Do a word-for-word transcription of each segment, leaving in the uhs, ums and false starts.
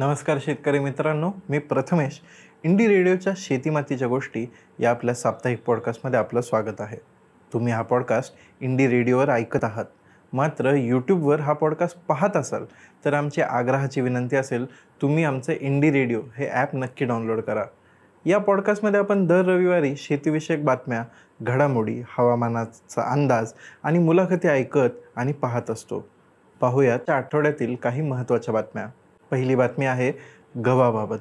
नमस्कार शेतकरी मित्रांनो, मी प्रथमेश, इंडी रेडिओच्या शेती-मातीच्या गोष्टी या आपल्या साप्ताहिक पॉडकास्टमध्ये आपलं स्वागत आहे। तुम्ही हा पॉडकास्ट इंडी रेडिओवर ऐकत आहात, मात्र यूट्यूबवर हा पॉडकास्ट पाहत असाल तर आमची आग्रहाची विनंती असेल, तुम्ही आमचे इंडी रेडिओ हे ॲप नक्की डाउनलोड करा। या पॉडकास्टमध्ये आपण दर रविवारी शेतीविषयक बातम्या, घडामोडी, हवामानाचा अंदाज आणि मुलाखती ऐकत आणि पाहत असतो। पाहूयाच्या आठवड्यातील काही महत्त्वाच्या बातम्या। पहिली बातमी आहे गव्हाबाबत।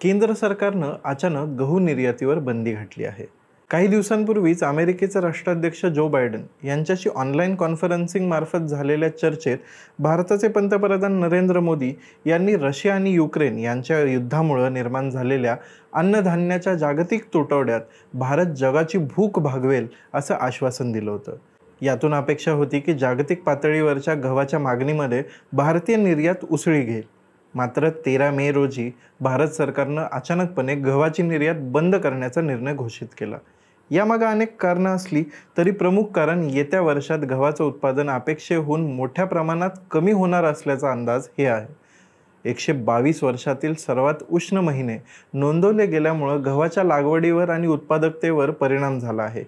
केंद्र सरकारनं अचानक गहू निर्यातीवर बंदी घातली आहे। काही दिवसांपूर्वीच अमेरिकेचे राष्ट्राध्यक्ष जो बायडन यांच्याशी ऑनलाईन कॉन्फरन्सिंग मार्फत झालेल्या चर्चेत भारताचे पंतप्रधान नरेंद्र मोदी यांनी रशिया आणि युक्रेन यांच्या युद्धामुळे निर्माण झालेल्या अन्नधान्याच्या जागतिक तुटवड्यात भारत जगाची भूक भागवेल असं आश्वासन दिलं होतं। यातून अपेक्षा होती की जागतिक पातळीवरच्या गव्हाच्या मागणीमध्ये भारतीय निर्यात उसळी घेईल, मात्र तेरा मे रोजी भारत सरकारनं अचानकपणे गव्हाची निर्यात बंद करण्याचा निर्णय घोषित केला। यामागे अनेक कारणं असली तरी प्रमुख कारण येत्या वर्षात गव्हाचं उत्पादन अपेक्षेहून मोठ्या प्रमाणात कमी होणार असल्याचा अंदाज हे आहे। एकशे बावीस वर्षातील सर्वात उष्ण महिने नोंदवले गेल्यामुळं गव्हाच्या लागवडीवर आणि उत्पादकतेवर परिणाम झाला आहे।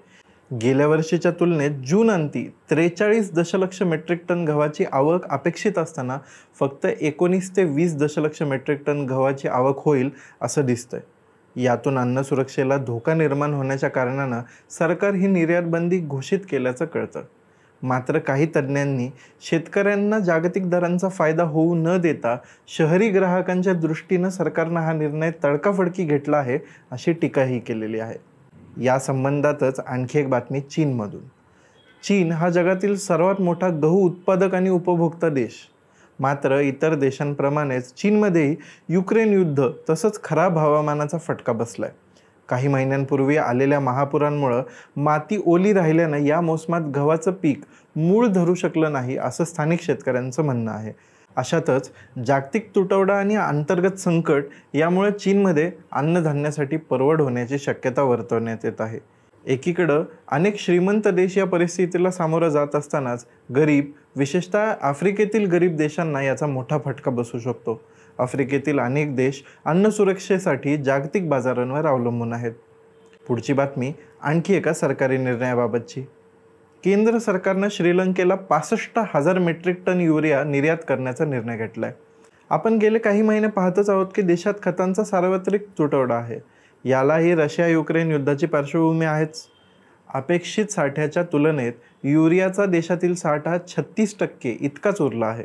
गेल्या वर्षीच्या तुलनेत जून अंती त्रेचाळीस दशलक्ष मेट्रिक टन गव्हाची आवक अपेक्षित असताना फक्त एकोणीस ते वीस दशलक्ष मेट्रिक टन गव्हाची आवक होईल असं दिसतंय। यातून अन्न सुरक्षेला धोका निर्माण होण्याच्या कारणानं सरकार ही निर्यातबंदी घोषित केल्याचं कळतं। मात्र काही तज्ज्ञांनी शेतकऱ्यांना जागतिक दरांचा फायदा होऊ न देता शहरी ग्राहकांच्या दृष्टीनं सरकारनं हा निर्णय तडकाफडकी घेतला आहे अशी टीकाही केलेली आहे। या संबंधातच आणखी एक बातमी चीनमधून। चीन हा जगातील सर्वात मोठा गहू उत्पादक आणि उपभोक्ता देश, मात्र इतर देशांप्रमाणेच चीनमध्येही युक्रेन युद्ध तसंच खराब हवामानाचा फटका बसला आहे। काही महिन्यांपूर्वी आलेल्या महापुरांमुळं माती ओली राहिल्यानं या मोसमात गव्हाचं पीक मूळ धरू शकलं नाही असं स्थानिक शेतकऱ्यांचं म्हणणं आहे। अशातच जागतिक तुटवडा आणि अंतर्गत संकट यामुळे चीनमध्ये अन्नधान्यासाठी परवड होण्याची शक्यता वर्तवण्यात येत आहे। एकीकडं अनेक श्रीमंत देश या परिस्थितीला सामोरं जात असतानाच गरीब, विशेषतः आफ्रिकेतील गरीब देशांना याचा मोठा फटका बसू शकतो। आफ्रिकेतील अनेक देश अन्न सुरक्षेसाठी जागतिक बाजारांवर अवलंबून आहेत। पुढची बातमी आणखी एका सरकारी निर्णयाबाबतची। केंद्र सरकारनं श्रीलंकेला पासष्ट हजार मेट्रिक टन युरिया निर्यात करण्याचा निर्णय घेतला आहे। आपण गेले काही महिने पाहतच आहोत की देशात खतांचा सार्वत्रिक तुटवडा आहे। यालाही रशिया युक्रेन युद्धाची पार्श्वभूमी आहेच। अपेक्षित साठ्याच्या तुलनेत युरियाचा देशातील साठा छत्तीस टक्के इतकाच उरला आहे।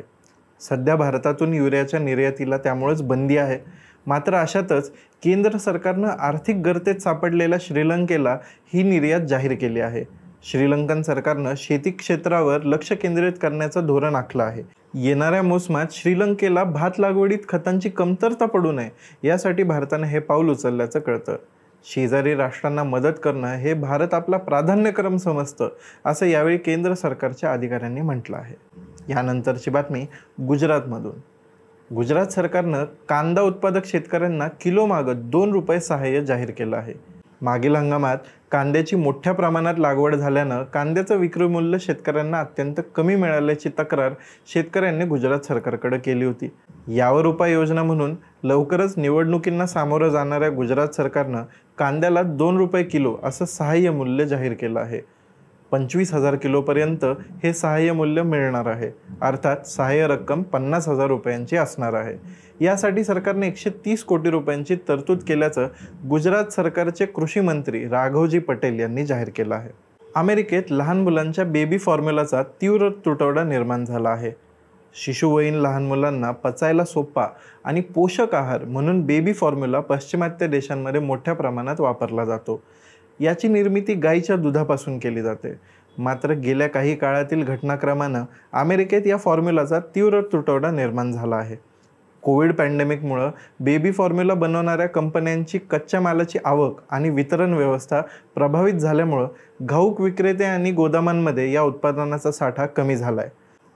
सध्या भारतातून युरियाच्या निर्यातीला त्यामुळेच बंदी आहे। मात्र अशातच केंद्र सरकारनं आर्थिक गर्तेत सापडलेल्या श्रीलंकेला ही निर्यात जाहीर केली आहे। श्रीलंकन सरकारनं शेती क्षेत्रावर लक्ष केंद्रित करण्याचं धोरण आखलं आहे। येणाऱ्या मोसमात श्रीलंकेला भात लागवडीत खतांची कमतरता पडू नये यासाठी भारतानं हे पाऊल उचलल्याचं कळतं। शेजारी राष्ट्रांना मदत करणं हे भारत आपला प्राधान्यक्रम समजतं असं यावेळी केंद्र सरकारच्या अधिकाऱ्यांनी म्हटलं आहे। यानंतरची बातमी गुजरातमधून। गुजरात सरकारनं कांदा उत्पादक शेतकऱ्यांना किलोमागं दोन रुपये सहाय्य जाहीर केलं आहे। मागील हंगामात कांद्याची मोठ्या प्रमाणात लागवड झाल्यानं कांद्याचं विक्री मूल्य शेतकऱ्यांना अत्यंत कमी मिळाल्याची तक्रार शेतकऱ्यांनी गुजरात सरकारकडे केली होती। यावर उपाययोजना म्हणून लवकरच निवडणुकींना सामोरं जाणाऱ्या गुजरात सरकारनं कांद्याला दोन रुपये किलो असं सहाय्य मूल्य जाहीर केलं आहे। पंचवीस हजार किलोपर्यंत हे सहाय्य मूल्य मिळणार आहे, अर्थात सहाय्य रक्कम पन्नास हजार रुपयांची असणार आहे। यासाठी सरकारने एकशे तीस कोटी रुपयांची तरतूद केल्याचं गुजरात सरकारचे कृषी मंत्री राघवजी पटेल यांनी जाहीर केलं आहे। अमेरिकेत लहान मुलांच्या बेबी फॉर्म्युलाचा तीव्र तुटवडा निर्माण झाला आहे। शिशुवयीन लहान मुलांना पचायला सोपा आणि पोषक आहार म्हणून बेबी फॉर्म्युला पाश्चिमात्य देशांमध्ये मोठ्या प्रमाणात वापरला जातो। याची निर्मिती गाईच्या दुधापासून केली जाते। मात्र गेल्या काही काळातील घटनाक्रमानं अमेरिकेत या फॉर्म्युलाचा तीव्र तुटवडा निर्माण झाला आहे। कोविड पॅन्डेमिकमुळं बेबी फॉर्म्युला बनवणाऱ्या कंपन्यांची कच्च्या मालाची आवक आणि वितरण व्यवस्था प्रभावित झाल्यामुळं घाऊक विक्रेते आणि गोदामांमध्ये या उत्पादनाचा साठा कमी झाला आहे।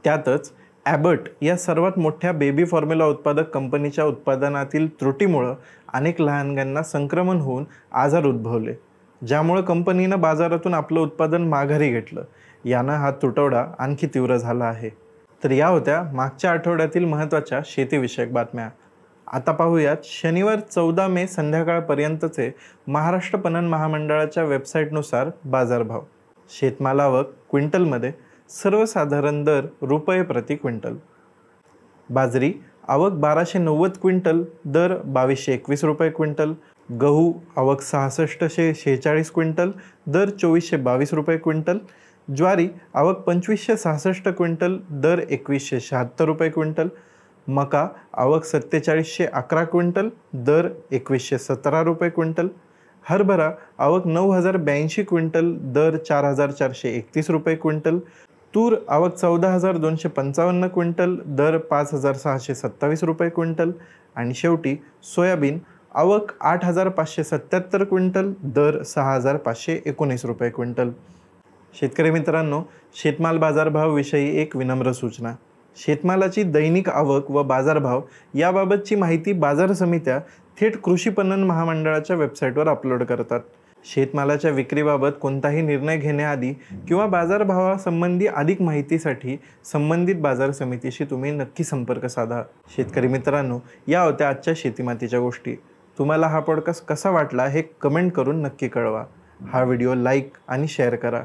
त्यातच ॲबट या सर्वात मोठ्या बेबी फॉर्म्युला उत्पादक कंपनीच्या उत्पादनातील त्रुटीमुळं अनेक लहानग्यांना संक्रमण होऊन आजार उद्भवले, ज्यामुळे कंपनीनं बाजारातून आपलं उत्पादन माघारी घेतलं। यानं हा तुटवडा आणखी तीव्र झाला आहे। तर या होत्या मागच्या आठवड्यातील महत्त्वाच्या शेतीविषयक बातम्या। आता पाहूयात शनिवार चौदा मे संध्याकाळपर्यंतचे महाराष्ट्र पणन महामंडळाच्या वेबसाईटनुसार बाजारभाव। शेतमाल आवक क्विंटलमध्ये सर्वसाधारण दर रुपये प्रति क्विंटल। बाजरी आवक बाराशे नव्वद क्विंटल, दर बावीसशे एकवीस रुपये क्विंटल। गहू आवक सहासष्टशे शेहेचाळीस क्विंटल, दर चोवीसशे बावीस रुपये क्विंटल। ज्वारी आवक पंचवीसशे सहासष्ट क्विंटल, दर एकवीसशे शहात्तर रुपये क्विंटल। मका आवक सत्तेचाळीसशे अकरा क्विंटल, दर एकवीसशे सतरा रुपये क्विंटल। हरभरा आवक नौ हज़ार ब्याऐंशी क्विंटल, दर चार हज़ार चारशे एकतीस रुपये क्विंटल। तूर आवक चौदह हज़ार दोनशे पंचावन्न क्विंटल, दर पाच हज़ार सहाशे सत्तावीस रुपये क्विंटल। आणि शेवटी सोयाबीन आवक आठ हज़ार पाचशे सत्त्याहत्तर क्विंटल, दर सहा हज़ार पाचशे एकोणीस रुपये क्विंटल। शेतकरी मित्रांनो, शेतमाल बाजारभाव विषयी एक विनम्र सूचना। शेतमालाची दैनिक आवक व बाजारभाव याबाबतची माहिती बाजार समित्या थेट कृषी पणन महामंडळाच्या वेबसाईटवर अपलोड करतात। शेतमालाच्या विक्रीबाबत कोणताही निर्णय घेण्याआधी किंवा बाजारभावासंबंधी अधिक माहितीसाठी संबंधित बाजार समितीशी तुम्ही नक्की संपर्क साधा। शेतकरी मित्रांनो, या होत्या आजच्या शेतीमातीच्या गोष्टी। तुम्हाला हा पॉडकास्ट कसा वाटला हे कमेंट करून नक्की कळवा। हा व्हिडिओ लाईक आणि शेअर करा।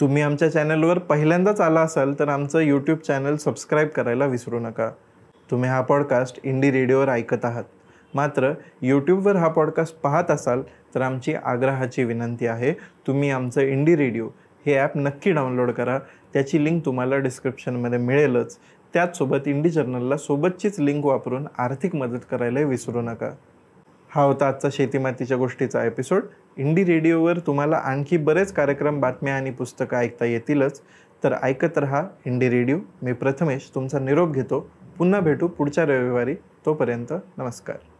तुम्ही आमच्या चॅनलवर पहिल्यांदाच आला असाल तर आमचं यूट्यूब चॅनल सबस्क्राईब करायला विसरू नका। तुम्ही हा पॉडकास्ट इंडी रेडिओवर ऐकत आहात, मात्र यूट्यूबवर हा पॉडकास्ट पाहत असाल तर आमची आग्रहाची विनंती आहे, तुम्ही आमचं इंडी रेडिओ हे ॲप नक्की डाउनलोड करा। त्याची लिंक तुम्हाला डिस्क्रिप्शनमध्ये मिळेलच। त्याचसोबत इंडी जर्नलला सोबतचीच लिंक वापरून आर्थिक मदत करायला विसरू नका। हा होता आजचा शेतीमातीच्या गोष्टीचा एपिसोड। इंडी रेडिओवर तुम्हाला आणखी बरेच कार्यक्रम, बातम्या आणि पुस्तकं ऐकता येतीलच, तर ऐकत रहा इंडी रेडिओ। मी प्रथमेश तुमचा निरोप घेतो। पुन्हा भेटू पुढच्या रविवारी, तोपर्यंत नमस्कार।